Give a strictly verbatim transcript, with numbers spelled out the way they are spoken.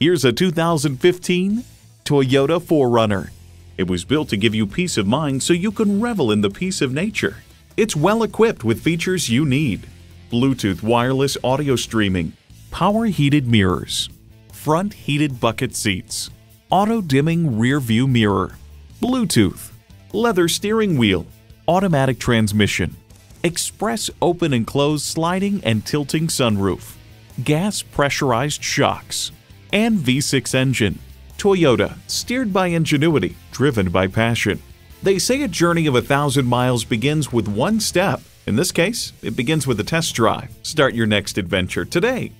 Here's a two thousand fifteen Toyota four runner. It was built to give you peace of mind so you can revel in the peace of nature. It's well equipped with features you need: Bluetooth wireless audio streaming, power heated mirrors, front heated bucket seats, auto dimming rear view mirror, Bluetooth, leather steering wheel, automatic transmission, express open and close sliding and tilting sunroof, gas pressurized shocks, and V six engine. Toyota, steered by ingenuity, driven by passion. They say a journey of a thousand miles begins with one step. In this case, it begins with a test drive. Start your next adventure today.